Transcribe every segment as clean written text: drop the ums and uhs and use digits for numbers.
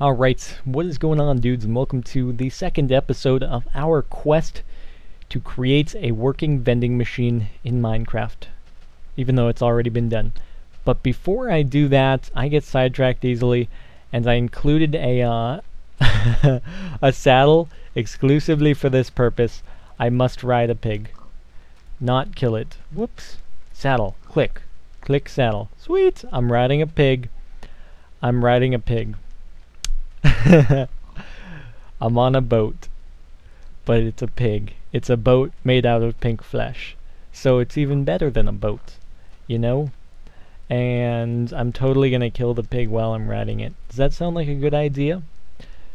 Alright, what is going on, dudes, and welcome to the second episode of our quest to create a working vending machine in Minecraft, even though it's already been done. But before I do that, I get sidetracked easily, and I included a, a saddle exclusively for this purpose. I must ride a pig, not kill it. Whoops. Saddle. Click. Click saddle. Sweet! I'm riding a pig. I'm riding a pig. I'm on a boat, but it's a pig. It's a boat made out of pink flesh, so it's even better than a boat, you know? And I'm totally gonna kill the pig while I'm riding it. Does that sound like a good idea?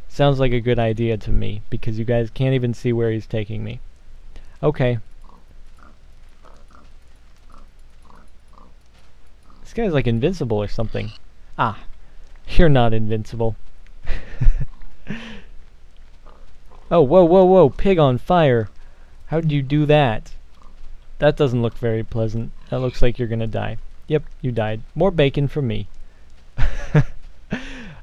Sounds like a good idea to me, because you guys can't even see where he's taking me. Okay. This guy's like invincible or something. Ah, you're not invincible. Oh, whoa, whoa, whoa, pig on fire. How'd you do that? That doesn't look very pleasant. That looks like you're gonna die. Yep, you died. More bacon for me.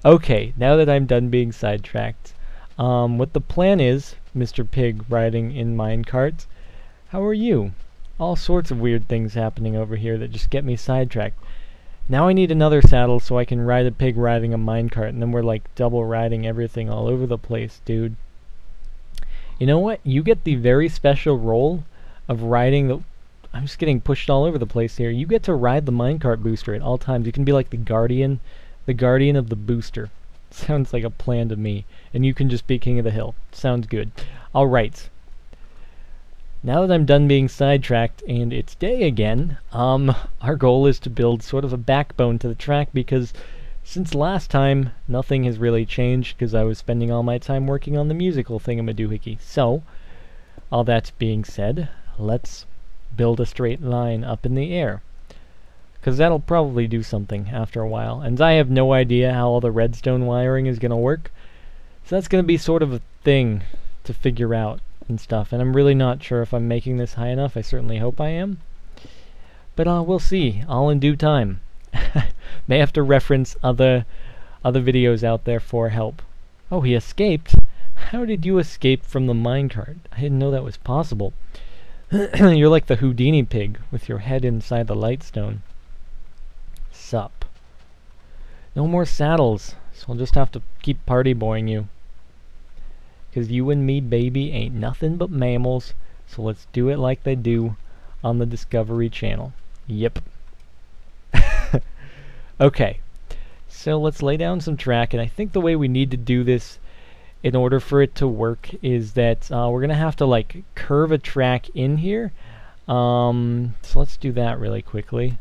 Okay, now that I'm done being sidetracked, what the plan is, Mr. Pig riding in minecart, how are you? All sorts of weird things happening over here that just get me sidetracked. Now I need another saddle so I can ride a pig riding a minecart, and then we're like double riding everything all over the place, dude. You know what? You get the very special role of riding the... I'm just getting pushed all over the place here. You get to ride the minecart booster at all times. You can be like the guardian of the booster. Sounds like a plan to me. And you can just be king of the hill. Sounds good. Alright. Now that I'm done being sidetracked and it's day again, our goal is to build sort of a backbone to the track, because since last time nothing has really changed because I was spending all my time working on the musical thingamadoohickey. So, all that being said, let's build a straight line up in the air, because that'll probably do something after a while. And I have no idea how all the redstone wiring is going to work, so that's going to be sort of a thing to figure out and stuff, and I'm really not sure if I'm making this high enough. I certainly hope I am, but we'll see, all in due time. May have to reference other videos out there for help. Oh, he escaped? How did you escape from the minecart? I didn't know that was possible. You're like the Houdini pig with your head inside the lightstone. Sup. No more saddles, so I'll just have to keep party boying you. Because you and me, baby, ain't nothing but mammals, so let's do it like they do on the Discovery Channel. Yep. Okay, so let's lay down some track, and I think the way we need to do this in order for it to work is that we're going to have to, like, curve a track in here. So let's do that really quickly.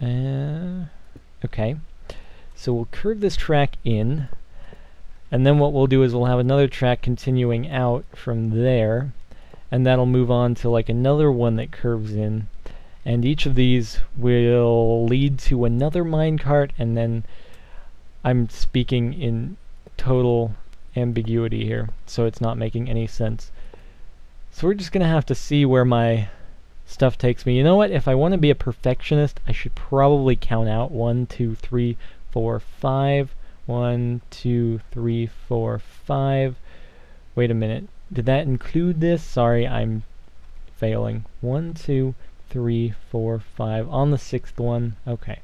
Okay, so we'll curve this track in. And then what we'll do is we'll have another track continuing out from there, and that'll move on to like another one that curves in, and each of these will lead to another minecart. And then I'm speaking in total ambiguity here, so it's not making any sense. So we're just gonna have to see where my stuff takes me. You know what, if I want to be a perfectionist, I should probably count out 1, 2, 3, 4, 5. 1, 2, 3, 4, 5. Wait a minute. Did that include this? Sorry, I'm failing. 1, 2, 3, 4, 5. On the sixth one. Okay.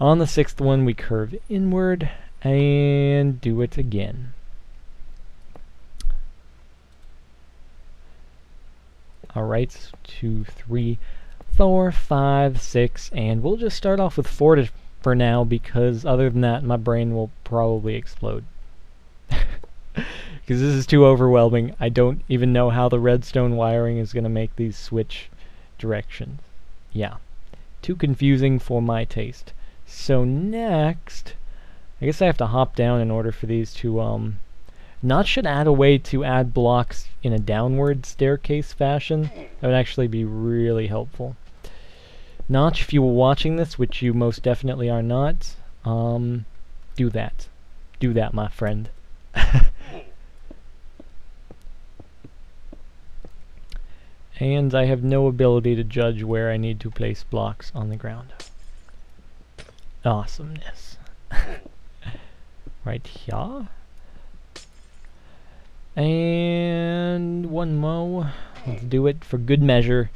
On the sixth one, we curve inward and do it again. Alright, 2, 3, 4, 5, 6, and we'll just start off with 4 to for now, because other than that my brain will probably explode, because this is too overwhelming. I don't even know how the redstone wiring is gonna make these switch directions. Yeah, too confusing for my taste. So next, I guess I have to hop down in order for these to Notch should add a way to add blocks in a downward staircase fashion. That would actually be really helpful. Notch, if you were watching this, which you most definitely are not, do that. Do that, my friend. And I have no ability to judge where I need to place blocks on the ground. Awesomeness. right here. And one more. Let's do it for good measure,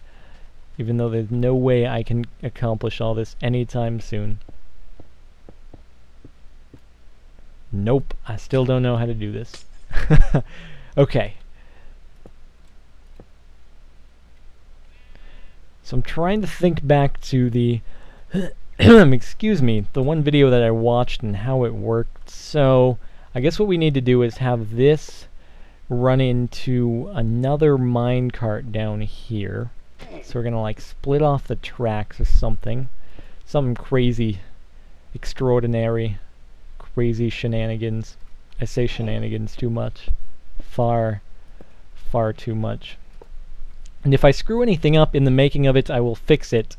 even though there's no way I can accomplish all this anytime soon. Nope, I still don't know how to do this. Okay. So I'm trying to think back to the excuse me, the one video that I watched and how it worked. So I guess what we need to do is have this run into another minecart down here. So we're gonna like split off the tracks or something. Something crazy, extraordinary. Crazy shenanigans. I say shenanigans too much. Far, far too much. And if I screw anything up in the making of it, I will fix it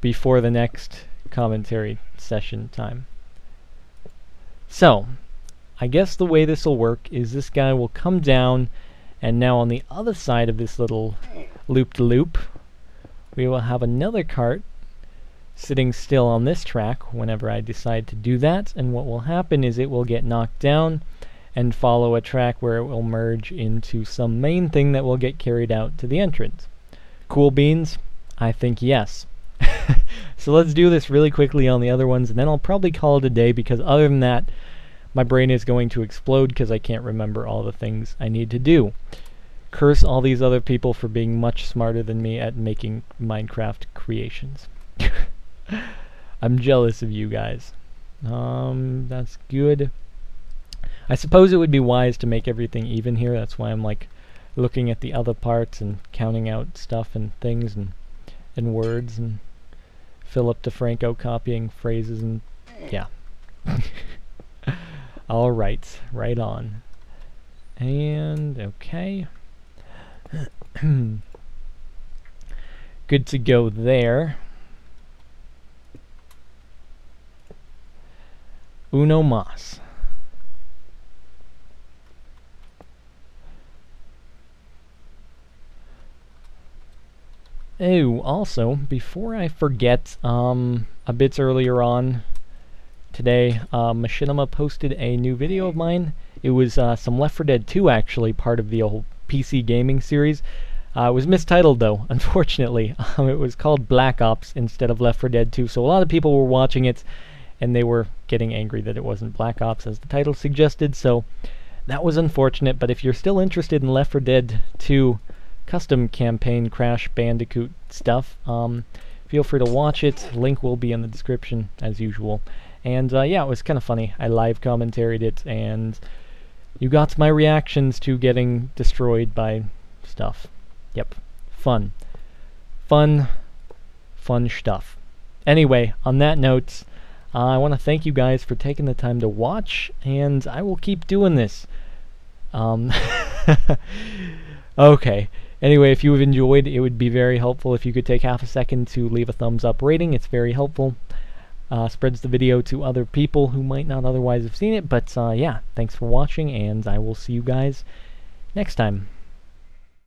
before the next commentary session time. So, I guess the way this will work is this guy will come down, and now on the other side of this little loop-de-loop, we will have another cart sitting still on this track whenever I decide to do that, and what will happen is it will get knocked down and follow a track where it will merge into some main thing that will get carried out to the entrance. Cool beans? I think yes. So let's do this really quickly on the other ones, and then I'll probably call it a day, because other than that my brain is going to explode because I can't remember all the things I need to do. Curse all these other people for being much smarter than me at making Minecraft creations. I'm jealous of you guys. That's good. I suppose it would be wise to make everything even here. That's why I'm like looking at the other parts and counting out stuff and things and words and Philip DeFranco copying phrases and yeah. All right, right on. And okay. Good to go there. Uno mas. Oh, also, before I forget, a bit earlier on today, Machinima posted a new video of mine. It was some Left 4 Dead 2, actually, part of the old PC gaming series. It was mistitled, though, unfortunately. It was called Black Ops instead of Left 4 Dead 2, so a lot of people were watching it, and they were getting angry that it wasn't Black Ops, as the title suggested, so that was unfortunate. But if you're still interested in Left 4 Dead 2, custom campaign Crash Bandicoot stuff, feel free to watch it. Link will be in the description as usual. And yeah, it was kind of funny. I live commentaried it and you got my reactions to getting destroyed by stuff. Yep, fun. Fun, fun stuff. Anyway, on that note, I want to thank you guys for taking the time to watch, and I will keep doing this. Okay. Anyway, if you have enjoyed, it would be very helpful if you could take half a second to leave a thumbs up rating. It's very helpful. Spreads the video to other people who might not otherwise have seen it. But yeah, thanks for watching, and I will see you guys next time.